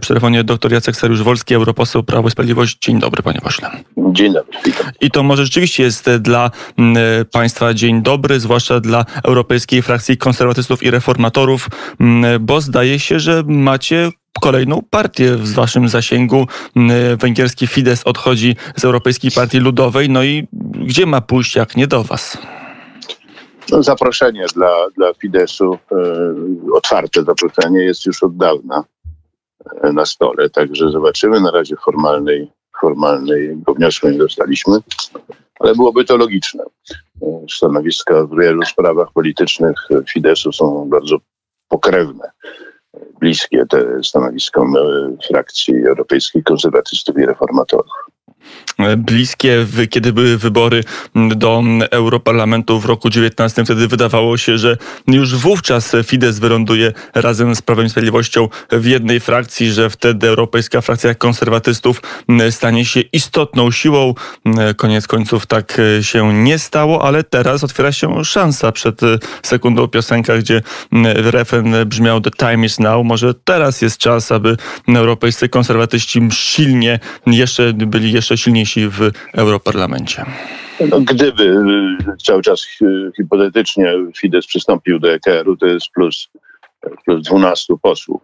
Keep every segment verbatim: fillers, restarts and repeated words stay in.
Przy telefonie dr Jacek Saryusz-Wolski, europoseł Prawo i Sprawiedliwość. Dzień dobry, panie pośle. Dzień dobry. Witam. I to może rzeczywiście jest dla państwa dzień dobry, zwłaszcza dla Europejskiej Frakcji Konserwatystów i Reformatorów, bo zdaje się, że macie kolejną partię w waszym zasięgu. Węgierski Fidesz odchodzi z Europejskiej Partii Ludowej. No i gdzie ma pójść, jak nie do was? No, zaproszenie dla, dla Fideszu, otwarte zaproszenie jest już od dawna na stole, także zobaczymy. Na razie formalnej, formalnego wniosku nie dostaliśmy, ale byłoby to logiczne. Stanowiska w wielu sprawach politycznych Fideszu są bardzo pokrewne, bliskie te stanowiskom frakcji Europejskich Konserwatystów i Reformatorów. Bliskie, kiedy były wybory do Europarlamentu w roku dziewiętnastym, wtedy wydawało się, że już wówczas Fidesz wyląduje razem z Prawem i Sprawiedliwością w jednej frakcji, że wtedy Europejska Frakcja Konserwatystów stanie się istotną siłą. Koniec końców tak się nie stało, ale teraz otwiera się szansa. Przed sekundą piosenka, gdzie refren brzmiał The time is now. Może teraz jest czas, aby europejscy konserwatyści silnie jeszcze byli jeszcze silniejsi w Europarlamencie. No, gdyby cały czas hipotetycznie Fidesz przystąpił do E K R u, to jest plus, plus dwunastu posłów.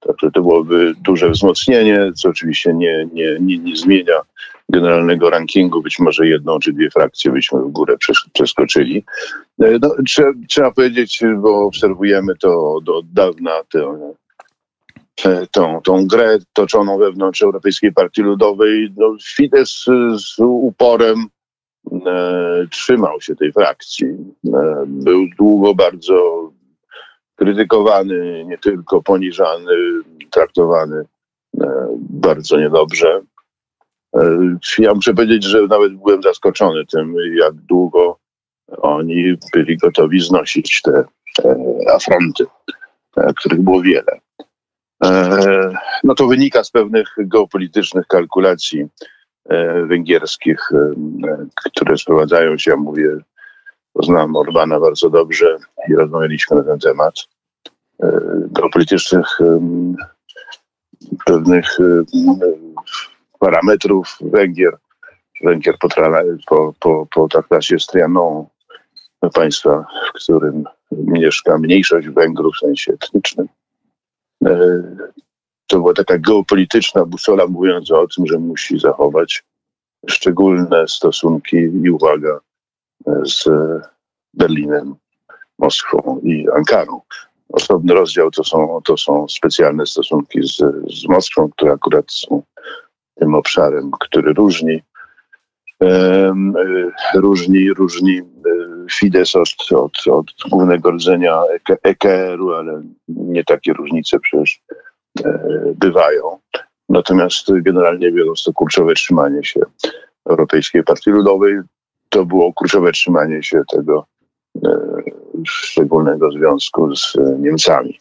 Także to byłoby duże wzmocnienie, co oczywiście nie, nie, nie, nie zmienia generalnego rankingu. Być może jedną czy dwie frakcje byśmy w górę przeskoczyli. No, trzeba, trzeba powiedzieć, bo obserwujemy to od dawna, to, Tą, tą grę toczoną wewnątrz Europejskiej Partii Ludowej. No, Fidesz z uporem e, trzymał się tej frakcji. E, był długo bardzo krytykowany, nie tylko poniżany, traktowany e, bardzo niedobrze. E, ja muszę powiedzieć, że nawet byłem zaskoczony tym, jak długo oni byli gotowi znosić te e, afronty, e, których było wiele. No to wynika z pewnych geopolitycznych kalkulacji węgierskich, które sprowadzają się, ja mówię, znam Orbana bardzo dobrze i rozmawialiśmy na ten temat, geopolitycznych pewnych parametrów Węgier. Węgier po, po, po traktacie z Trianon, państwa, w którym mieszka mniejszość Węgrów w sensie etnicznym. To była taka geopolityczna busola mówiąca o tym, że musi zachować szczególne stosunki i uwaga z Berlinem, Moskwą i Ankarą. Osobny rozdział to są, to są specjalne stosunki z, z Moskwą, które akurat są tym obszarem, który różni um, różni, różni Fidesz od, od, od głównego rdzenia E K R u, ale nie takie różnice przecież e, bywają. Natomiast generalnie biorąc, to kurczowe trzymanie się Europejskiej Partii Ludowej, to było kurczowe trzymanie się tego e, szczególnego związku z Niemcami.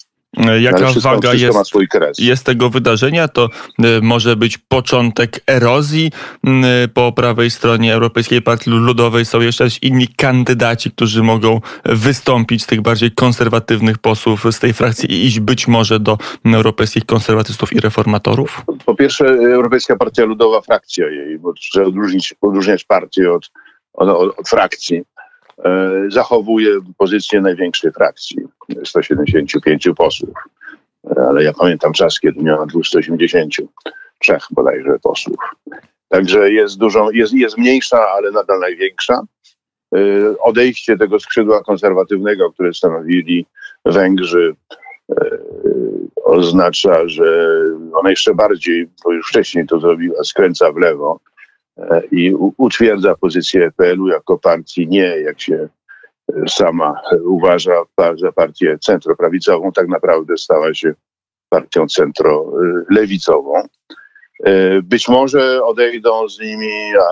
Jaka no, wszystko, waga wszystko jest, jest tego wydarzenia? To y, może być początek erozji. Y, po prawej stronie Europejskiej Partii Ludowej są jeszcze inni kandydaci, którzy mogą wystąpić z tych bardziej konserwatywnych posłów z tej frakcji i iść być może do europejskich konserwatystów i reformatorów? Po pierwsze, Europejska Partia Ludowa, frakcja jej, bo trzeba odróżnić, odróżniać partię od, od, od, od frakcji. Zachowuje pozycję największej frakcji, sto siedemdziesięciu pięciu posłów, ale ja pamiętam czas, kiedy miała dwieście osiemdziesiąt trzy bodajże posłów. Także jest, dużą, jest, jest mniejsza, ale nadal największa. Odejście tego skrzydła konserwatywnego, które stanowili Węgrzy, oznacza, że ona jeszcze bardziej, bo już wcześniej to zrobiła, skręca w lewo i utwierdza pozycję E P L u jako partii, nie jak się sama uważa, za partię centroprawicową, tak naprawdę stała się partią centrolewicową. Być może odejdą z nimi, a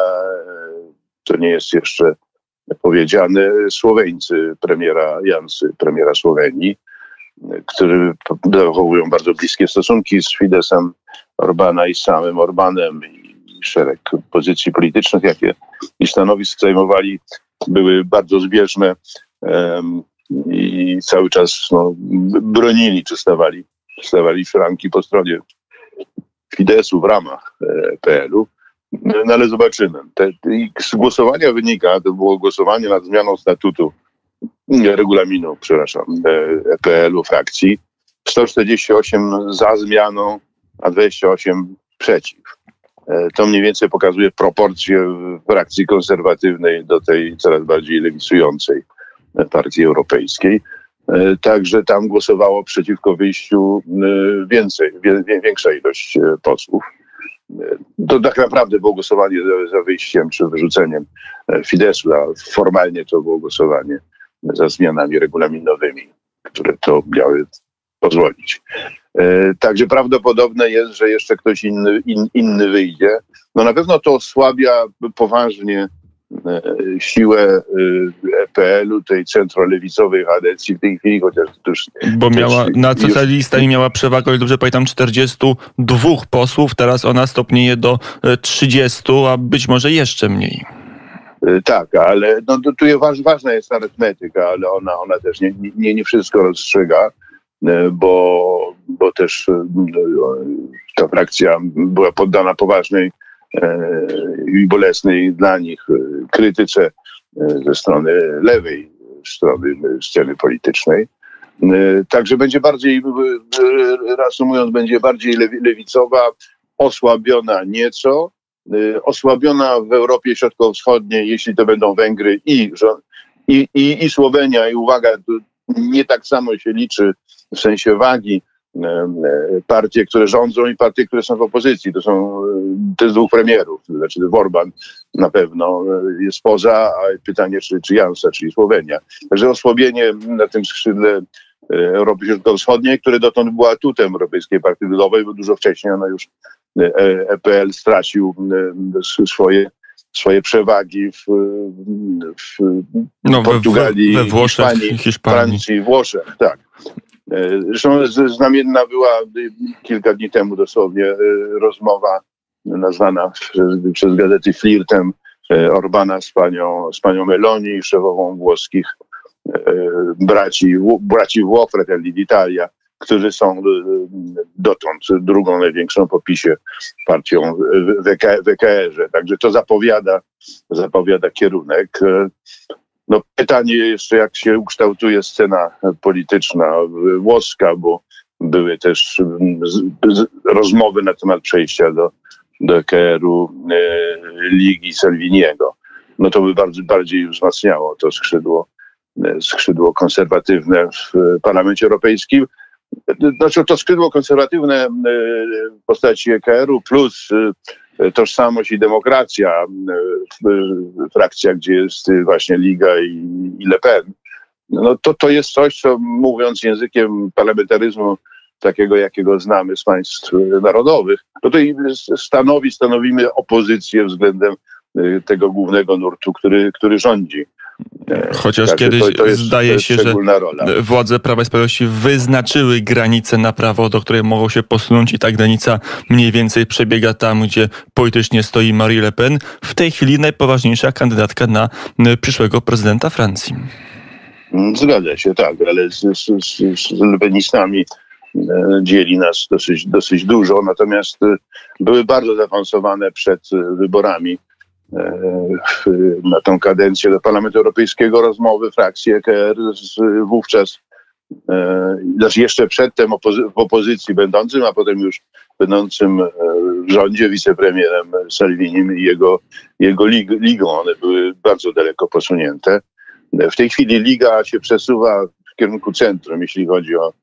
to nie jest jeszcze powiedziane, Słoweńcy premiera Jansy, premiera Słowenii, którzy zachowują bardzo bliskie stosunki z Fideszem Orbana i samym Orbanem. Szereg pozycji politycznych, jakie i stanowisk zajmowali, były bardzo zbieżne um, i cały czas no, bronili czy stawali dostawali szranki po stronie Fideszu w ramach P L u. No ale zobaczymy. Te, z głosowania wynika, to było głosowanie nad zmianą statutu, regulaminu, przepraszam, P L u frakcji. sto czterdzieści osiem za zmianą, a dwadzieścia osiem przeciw. To mniej więcej pokazuje proporcje frakcji konserwatywnej do tej coraz bardziej lewicującej partii europejskiej. Także tam głosowało przeciwko wyjściu więcej, większa ilość posłów. To tak naprawdę było głosowanie za wyjściem czy wyrzuceniem Fideszu, a formalnie to było głosowanie za zmianami regulaminowymi, które to miały pozwolić. Także prawdopodobne jest, że jeszcze ktoś inny, in, inny wyjdzie. No na pewno to osłabia poważnie siłę P L u, tej centrolewicowej Hadecji w tej chwili, chociaż już... Bo miała na socjalista i miała przewagę, jak dobrze pamiętam, czterdziestu dwóch posłów, teraz ona stopnieje do trzydziestu, a być może jeszcze mniej. Tak, ale no, tu jest, ważna jest arytmetyka, ale ona, ona też nie, nie, nie wszystko rozstrzyga, bo, bo też ta frakcja była poddana poważnej i bolesnej dla nich krytyce ze strony lewej strony sceny politycznej. Także będzie bardziej, reasumując, będzie bardziej lewicowa, osłabiona nieco, osłabiona w Europie Środkowo-Wschodniej, jeśli to będą Węgry i, i, i, i Słowenia. I uwaga, nie tak samo się liczy w sensie wagi partie, które rządzą i partie, które są w opozycji. To są te dwóch premierów. Znaczy Orban na pewno jest poza, a pytanie, czy, czy Jansa, czyli Słowenia. Także osłabienie na tym skrzydle Europy Środkowo-Wschodniej, które dotąd była atutem Europejskiej Partii Ludowej, bo dużo wcześniej ona już E P L stracił swoje, swoje przewagi w, w no, Portugalii, we, we Włoszech, Hiszpanii, Hiszpanii, Francji, Włoszech, tak. Zresztą znamienna była kilka dni temu dosłownie rozmowa nazwana przez, przez gazety flirtem Orbana z panią, z panią Meloni, szefową włoskich braci, braci Włoch, Fratelli d'Italia, którzy są dotąd drugą największą po PiS-ie partią w E K R ze. Także to zapowiada, zapowiada kierunek. No pytanie jeszcze, jak się ukształtuje scena polityczna włoska, bo były też rozmowy na temat przejścia do, do E K R u Ligi Salviniego. No to by bardzo, bardziej wzmacniało to skrzydło, skrzydło konserwatywne w Parlamencie Europejskim. Znaczy to skrzydło konserwatywne w postaci E K R u plus Tożsamość i demokracja, frakcja, gdzie jest właśnie Liga i, i Le Pen, no to, to jest coś, co mówiąc językiem parlamentaryzmu takiego, jakiego znamy z państw narodowych, to tutaj stanowi, stanowimy opozycję względem tego głównego nurtu, który, który rządzi. Chociaż tak, kiedyś to, to jest, zdaje się, że rola. Władze Prawa i Sprawiedliwości wyznaczyły granicę na prawo, do której mogą się posunąć i ta granica mniej więcej przebiega tam, gdzie politycznie stoi Marie Le Pen. W tej chwili najpoważniejsza kandydatka na przyszłego prezydenta Francji. Zgadza się, tak, ale z, z, z, z lepenistami dzieli nas dosyć, dosyć dużo, natomiast były bardzo zaawansowane przed wyborami na tą kadencję do Parlamentu Europejskiego rozmowy frakcji E K R z wówczas, znaczy jeszcze przedtem opozy- w opozycji będącym, a potem już będącym w rządzie wicepremierem Salvinim i jego, jego lig- ligą. One były bardzo daleko posunięte. W tej chwili Liga się przesuwa w kierunku centrum, jeśli chodzi o,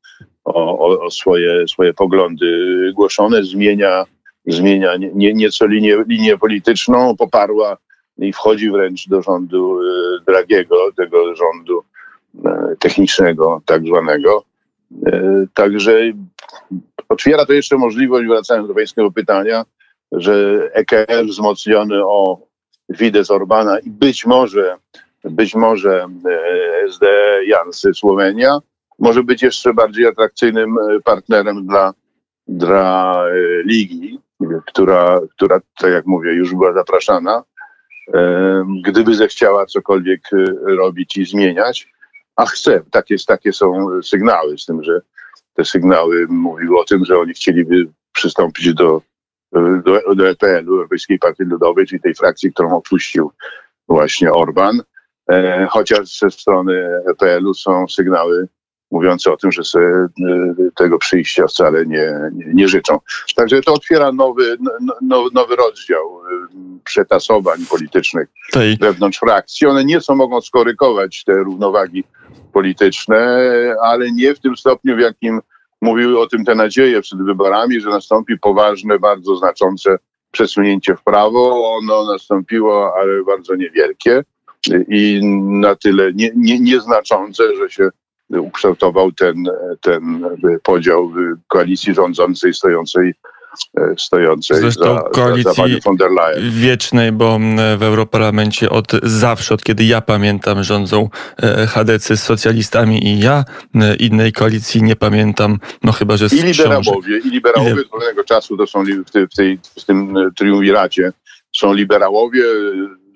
o, o swoje, swoje poglądy głoszone, zmienia Zmienia nie, nieco linię, linię polityczną, poparła i wchodzi wręcz do rządu Draghiego, tego rządu technicznego tak zwanego. Także otwiera to jeszcze możliwość, wracając do pańskiego pytania, że E K R wzmocniony o Fidesz Orbana i być może, być może S D Jansy Słowenia może być jeszcze bardziej atrakcyjnym partnerem dla, dla Ligi, która, która, tak jak mówię, już była zapraszana, gdyby zechciała cokolwiek robić i zmieniać, a chce. Takie, takie są sygnały z tym, że te sygnały mówiły o tym, że oni chcieliby przystąpić do, do, do E P L-u, Europejskiej Partii Ludowej, czyli tej frakcji, którą opuścił właśnie Orban. E, chociaż ze strony E P L-u są sygnały mówiące o tym, że sobie tego przyjścia wcale nie, nie, nie życzą. Także to otwiera nowy, no, nowy rozdział przetasowań politycznych tej. wewnątrz frakcji. One nieco mogą skorygować te równowagi polityczne, ale nie w tym stopniu, w jakim mówiły o tym te nadzieje przed wyborami, że nastąpi poważne, bardzo znaczące przesunięcie w prawo. Ono nastąpiło, ale bardzo niewielkie i na tyle nie, nie, nieznaczące, że się ukształtował ten, ten podział koalicji rządzącej stojącej, stojącej Zresztą za, koalicji za panią von der Leyen. Wiecznej, bo w Europarlamencie od zawsze, od kiedy ja pamiętam, rządzą H D C z socjalistami i ja innej koalicji nie pamiętam, no chyba, że z I liberałowie, i liberałowie od pewnego czasu to są w, tej, w, tej, w tym triumviracie są liberałowie,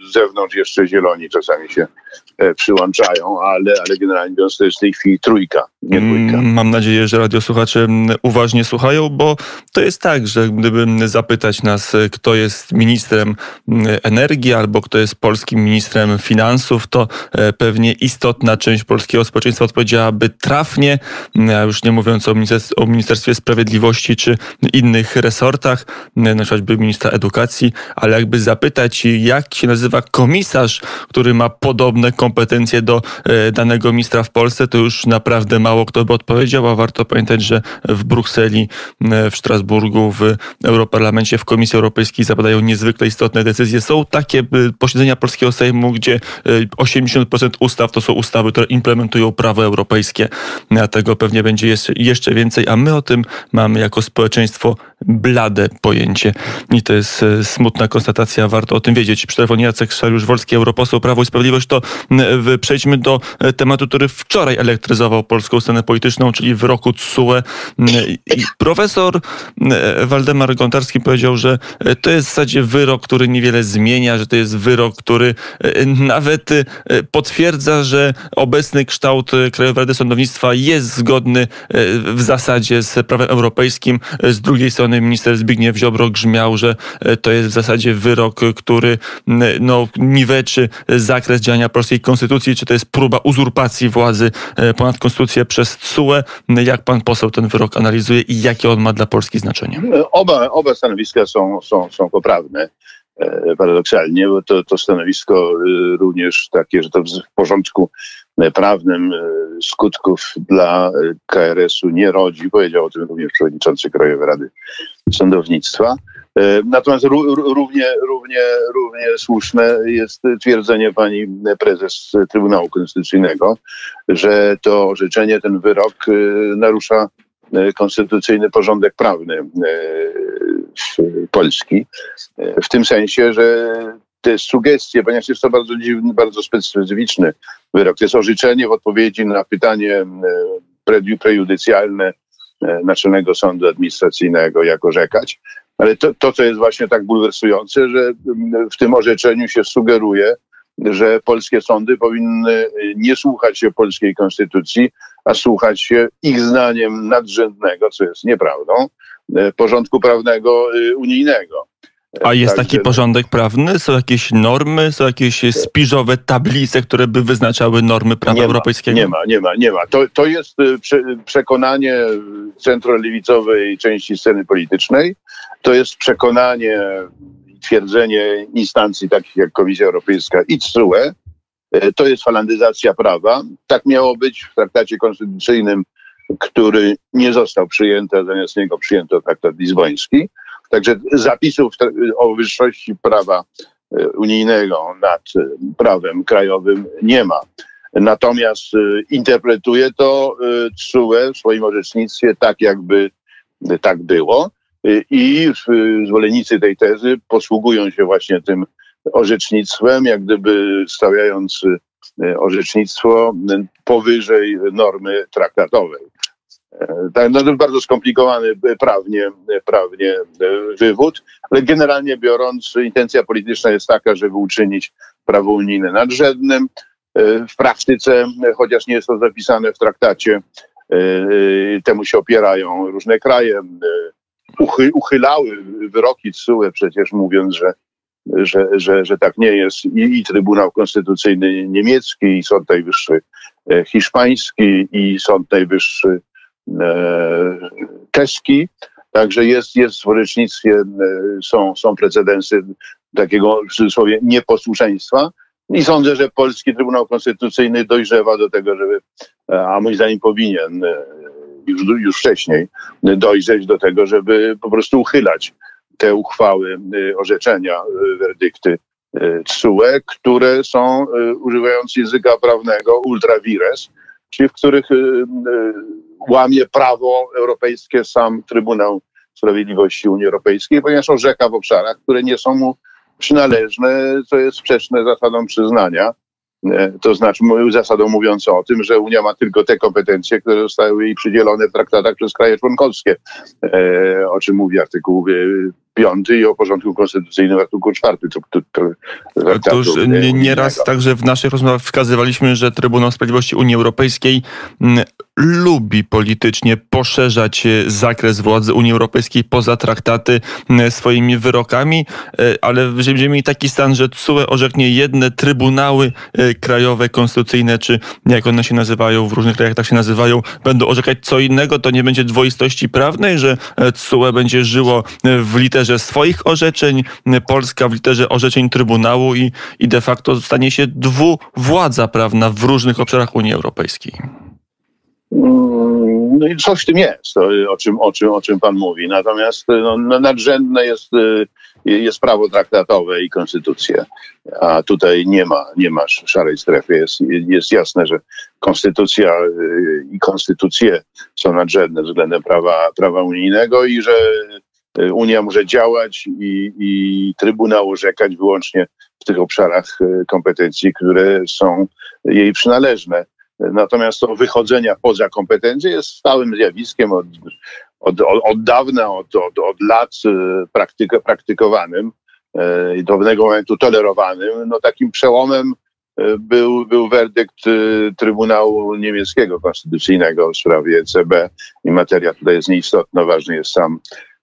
z zewnątrz jeszcze zieloni czasami się e, przyłączają, ale, ale generalnie biorąc to jest w tej chwili trójka, nie dwójka. Mam nadzieję, że radiosłuchacze uważnie słuchają, bo to jest tak, że gdyby zapytać nas, kto jest ministrem energii albo kto jest polskim ministrem finansów, to pewnie istotna część polskiego społeczeństwa odpowiedziałaby trafnie, a już nie mówiąc o, ministerstw- o Ministerstwie Sprawiedliwości czy innych resortach, na przykład by ministra edukacji, ale jakby zapytać, jak się nazywa komisarz, który ma podobne kompetencje do danego ministra w Polsce, to już naprawdę mało kto by odpowiedział, a warto pamiętać, że w Brukseli, w Strasburgu, w Europarlamencie, w Komisji Europejskiej zapadają niezwykle istotne decyzje. Są takie posiedzenia polskiego Sejmu, gdzie osiemdziesiąt procent ustaw to są ustawy, które implementują prawo europejskie, a tego pewnie będzie jeszcze więcej, a my o tym mamy jako społeczeństwo blade pojęcie. I to jest smutna konstatacja, warto o tym wiedzieć. Przy telefonie Jacek Saryusz-Wolski, europoseł Prawo i Sprawiedliwość, to przejdźmy do tematu, który wczoraj elektryzował polską scenę polityczną, czyli wyroku T S U E. I profesor Waldemar Gontarski powiedział, że to jest w zasadzie wyrok, który niewiele zmienia, że to jest wyrok, który nawet potwierdza, że obecny kształt Krajowej Rady Sądownictwa jest zgodny w zasadzie z prawem europejskim. Z drugiej strony minister Zbigniew Ziobro grzmiał, że to jest w zasadzie wyrok, który no, niweczy zakres działania polskiej konstytucji, czy to jest próba uzurpacji władzy ponad konstytucję przez T S U E. Jak pan poseł ten wyrok analizuje i jakie on ma dla Polski znaczenie? Oba, oba stanowiska są, są, są poprawne, e, paradoksalnie, bo to, to stanowisko również takie, że to w porządku prawnym skutków dla K R S-u nie rodzi. Powiedział o tym również przewodniczący Krajowej Rady Sądownictwa. Natomiast równie, równie, równie słuszne jest twierdzenie pani prezes Trybunału Konstytucyjnego, że to orzeczenie, ten wyrok narusza konstytucyjny porządek prawny Polski. W tym sensie, że te sugestie, ponieważ jest to bardzo dziwny, bardzo specyficzny wyrok, to jest orzeczenie w odpowiedzi na pytanie prejudycjalne Naczelnego Sądu Administracyjnego, jak orzekać. Ale to, to, co jest właśnie tak bulwersujące, że w tym orzeczeniu się sugeruje, że polskie sądy powinny nie słuchać się polskiej konstytucji, a słuchać się ich zdaniem nadrzędnego, co jest nieprawdą, porządku prawnego unijnego. A jest Także... taki porządek prawny? Są jakieś normy? Są jakieś spiżowe tablice, które by wyznaczały normy prawa nie ma, europejskiego? Nie ma, nie ma, nie ma. To, to jest przekonanie centrolewicowej części sceny politycznej. To jest przekonanie, twierdzenie instancji takich jak Komisja Europejska i T S U E. To jest falandyzacja prawa. Tak miało być w traktacie konstytucyjnym, który nie został przyjęty, a zamiast niego przyjęto traktat lizboński. Także zapisów o wyższości prawa unijnego nad prawem krajowym nie ma. Natomiast interpretuje to T S U E w swoim orzecznictwie tak, jakby tak było. I zwolennicy tej tezy posługują się właśnie tym orzecznictwem, jak gdyby stawiając orzecznictwo powyżej normy traktatowej. Tak, no to bardzo skomplikowany prawnie, prawnie wywód, ale generalnie biorąc intencja polityczna jest taka, żeby uczynić prawo unijne nadrzędnym. W praktyce, chociaż nie jest to zapisane w traktacie, Temu się opierają różne kraje. Uchy, uchylały wyroki T S U E przecież, mówiąc, że, że, że, że tak nie jest. I, i Trybunał Konstytucyjny niemiecki, i Sąd Najwyższy hiszpański, i Sąd Najwyższy e, czeski. Także jest, jest w orzecznictwie, są, są precedensy takiego, w cudzysłowie, nieposłuszeństwa. I sądzę, że polski Trybunał Konstytucyjny dojrzewa do tego, żeby, a moim zdaniem powinien już, już wcześniej dojrzeć do tego, żeby po prostu uchylać te uchwały, orzeczenia, werdykty T S U E, które są, używając języka prawnego, ultra vires, czyli w których łamie prawo europejskie sam Trybunał Sprawiedliwości Unii Europejskiej, ponieważ orzeka w obszarach, które nie są mu przynależne, co jest sprzeczne zasadom przyznania, to znaczy zasadą mówiącą o tym, że Unia ma tylko te kompetencje, które zostały jej przydzielone w traktatach przez kraje członkowskie, o czym mówi artykuł piąty i o porządku konstytucyjnym artykuł czwarty. To już nieraz także w naszych rozmowach wskazywaliśmy, że Trybunał Sprawiedliwości Unii Europejskiej lubi politycznie poszerzać zakres władzy Unii Europejskiej poza traktaty swoimi wyrokami, ale będziemy mieli taki stan, że T S U E orzeknie jedne trybunały krajowe, konstytucyjne, czy jak one się nazywają, w różnych krajach tak się nazywają, będą orzekać co innego, to nie będzie dwoistości prawnej, że T S U E będzie żyło w literze swoich orzeczeń, Polska w literze orzeczeń Trybunału i, i de facto stanie się dwuwładza prawna w różnych obszarach Unii Europejskiej. No i coś w tym jest, o czym, o czym, o czym pan mówi. Natomiast no, nadrzędne jest, jest prawo traktatowe i konstytucja. A tutaj nie ma, nie ma szarej strefy. Jest, jest jasne, że konstytucja i konstytucje są nadrzędne względem prawa, prawa unijnego i że Unia może działać i, i Trybunał orzekać wyłącznie w tych obszarach kompetencji, które są jej przynależne. Natomiast to wychodzenia poza kompetencje jest stałym zjawiskiem od, od, od dawna, od, od, od lat praktyk, praktykowanym i do pewnego momentu tolerowanym. No, takim przełomem był, był werdykt Trybunału Niemieckiego Konstytucyjnego w sprawie E C B i materia tutaj jest nieistotna, ważny jest sam,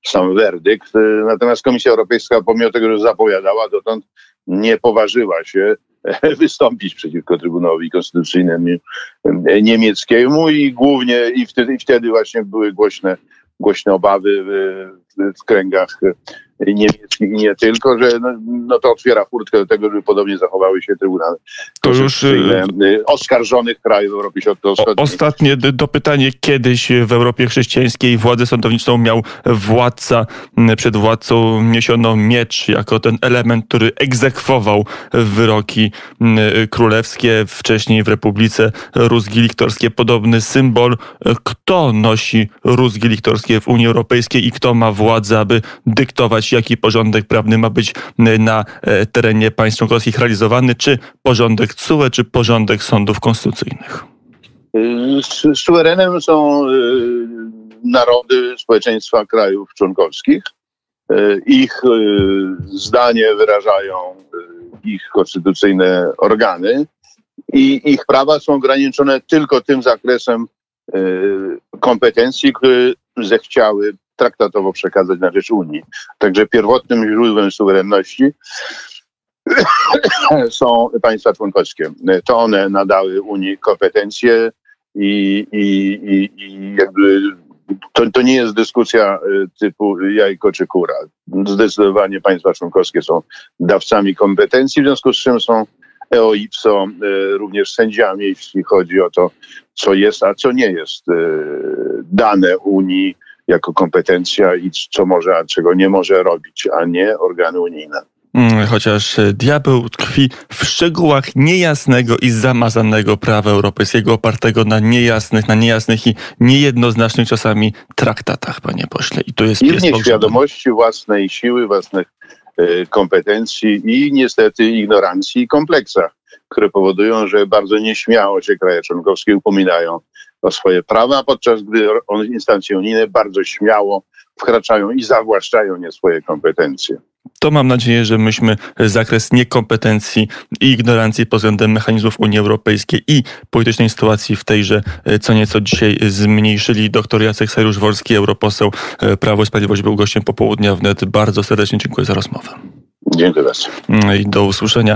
sam werdykt. Natomiast Komisja Europejska, pomimo tego, że zapowiadała dotąd, nie poważyła się wystąpić przeciwko Trybunałowi Konstytucyjnemu niemieckiemu i głównie i wtedy, i wtedy właśnie były głośne, głośne obawy w, w kręgach niemieckich i nie tylko, że no, no to otwiera furtkę do tego, żeby podobnie zachowały się trybunały to już oskarżonych krajów w Europie Środkowo-Wschodniej. Ostatnie dopytanie. Kiedyś w Europie chrześcijańskiej władzę sądowniczą miał władca. Przed władcą niesiono miecz jako ten element, który egzekwował wyroki królewskie. Wcześniej w Republice Rózgi Liktorskie podobny symbol. Kto nosi rózgi liktorskie w Unii Europejskiej i kto ma władzę, aby dyktować, jaki porządek prawny ma być na terenie państw członkowskich realizowany, czy porządek T S U E, czy porządek sądów konstytucyjnych? Suwerenem są narody, społeczeństwa krajów członkowskich. Ich zdanie wyrażają ich konstytucyjne organy i ich prawa są ograniczone tylko tym zakresem kompetencji, które zechciały traktatowo przekazać na rzecz Unii. Także pierwotnym źródłem suwerenności są państwa członkowskie. To one nadały Unii kompetencje i, i, i, i jakby to, to nie jest dyskusja typu jajko czy kura. Zdecydowanie państwa członkowskie są dawcami kompetencji, w związku z czym są eo ipso również sędziami, jeśli chodzi o to, co jest, a co nie jest dane Unii jako kompetencja i co może, a czego nie może robić, a nie organy unijne. Chociaż diabeł tkwi w szczegółach niejasnego i zamazanego prawa europejskiego, opartego na niejasnych, na niejasnych i niejednoznacznych czasami traktatach, panie pośle. I tu jest pies pogrzebany. Świadomości własnej siły, własnych y, kompetencji i niestety ignorancji i kompleksach, które powodują, że bardzo nieśmiało się kraje członkowskie upominają o swoje prawa, podczas gdy instancje unijne bardzo śmiało wkraczają i zawłaszczają nie swoje kompetencje. To mam nadzieję, że myśmy zakres niekompetencji i ignorancji pod względem mechanizmów Unii Europejskiej i politycznej sytuacji w tejże co nieco dzisiaj zmniejszyli. Doktor Jacek Saryusz-Wolski, europoseł Prawo i Sprawiedliwość, był gościem Popołudnia Wnet. Bardzo serdecznie dziękuję za rozmowę. Dziękuję bardzo. I do usłyszenia.